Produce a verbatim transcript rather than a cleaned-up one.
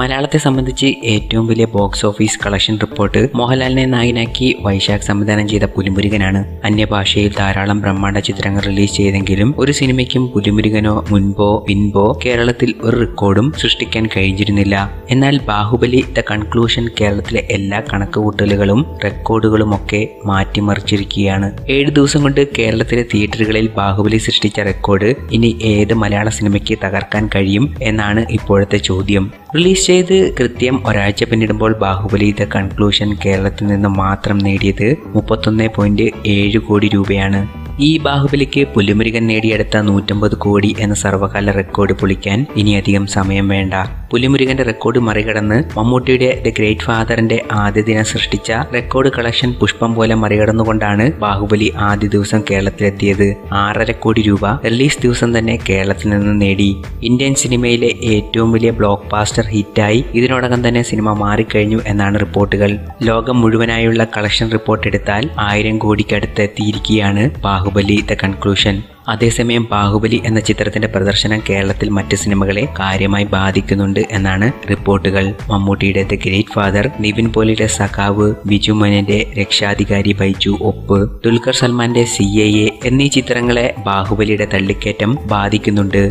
മലയാളത്തെ സംബന്ധിച്ച് ഏറ്റവും വലിയ ബോക്സ് ഓഫീസ് കളക്ഷൻ റിപ്പോർട്ട് മോഹൻലാലിനെ നായകനാക്കി വൈശാഖ് സംവിധാനം ചെയ്ത പുലിമുരുകനാണ്. അന്യഭാഷയിൽ ധാരാളം ബ്രഹ്മാണ്ഡ ചിത്രങ്ങൾ റിലീസ് ചെയ്തെങ്കിലും ഒരു സിനിമയ്ക്കും പുലിമുരുകനോ മുൻപോ പിൻപോ കേരളത്തിൽ ഒരു റെക്കോർഡും സൃഷ്ടിക്കാൻ കഴിഞ്ഞിരുന്നില്ല. എന്നാൽ ബാഹുബലി ദ കൺക്ലൂഷൻ കേരളത്തിലെ എല്ലാ കണക്കുകൂട്ടലുകളും റെക്കോർഡുകളും ഒക്കെ മാറ്റിമറിച്ചിരിക്കുകയാണ്. ഏഴ് ദിവസം കൊണ്ട് കേരളത്തിലെ തിയേറ്ററുകളിൽ ബാഹുബലി സൃഷ്ടിച്ച റെക്കോർഡ് ഇനി ഏത് മലയാള സിനിമയ്ക്ക് തകർക്കാൻ കഴിയും എന്നാണ് ഇപ്പോഴത്തെ ചോദ്യം. റിലീസ് ചെയ്ത് കൃത്യം ഒരാഴ്ച പിന്നിടുമ്പോൾ ബാഹുബലി ദ കൺക്ലൂഷൻ കേരളത്തിൽ നിന്ന് മാത്രം നേടിയത് മുപ്പത്തൊന്ന് പോയിന്റ് ഏഴ് കോടി രൂപയാണ്. ഈ ബാഹുബലിക്ക് പുലിമുരുകൻ നേടിയെടുത്ത നൂറ്റമ്പത് കോടി എന്ന സർവ്വകാല റെക്കോർഡ് പൊളിക്കാൻ ഇനിയധികം സമയം വേണ്ട. പുലിമുരുകന്റെ റെക്കോർഡ് മറികടന്ന് മമ്മൂട്ടിയുടെ ദ ഗ്രേറ്റ് ഫാദറിന്റെ ആദ്യ ദിനം സൃഷ്ടിച്ച റെക്കോർഡ് കളക്ഷൻ പുഷ്പം പോലെ മറികടന്നുകൊണ്ടാണ് ബാഹുബലി ആദ്യ ദിവസം കേരളത്തിലെത്തിയത്. ആറര കോടി രൂപ റിലീസ് ദിവസം തന്നെ കേരളത്തിൽ നിന്ന് നേടി. ഇന്ത്യൻ സിനിമയിലെ ഏറ്റവും വലിയ ബ്ലോക്ക് ബാസ്റ്റർ ഹിറ്റായി ഇതിനോടകം തന്നെ സിനിമ മാറിക്കഴിഞ്ഞു എന്നാണ് റിപ്പോർട്ടുകൾ. ലോകം മുഴുവനായുള്ള കളക്ഷൻ റിപ്പോർട്ട് എടുത്താൽ ആയിരം കോടിക്കടുത്ത് എത്തിയിരിക്കുകയാണ് ബാഹുബലി ബാഹുബലി ദ കൺക്ലൂഷൻ. അതേസമയം ബാഹുബലി എന്ന ചിത്രത്തിന്റെ പ്രദർശനം കേരളത്തിൽ മറ്റ് സിനിമകളെ കാര്യമായി ബാധിക്കുന്നുണ്ട് എന്നാണ് റിപ്പോർട്ടുകൾ. മമ്മൂട്ടിയുടെ ദ ഗ്രേറ്റ് ഫാദർ, നിവിൻ പോളിയുടെ സഖാവ്, ബിജു മേനോന്റെ രക്ഷാധികാരി ബൈജു ഒപ്പ്, ദുൽഖർ സൽമാന്റെ സി എ എ എന്നീ ചിത്രങ്ങളെ ബാഹുബലിയുടെ തള്ളിക്കയറ്റം ബാധിക്കുന്നുണ്ട്.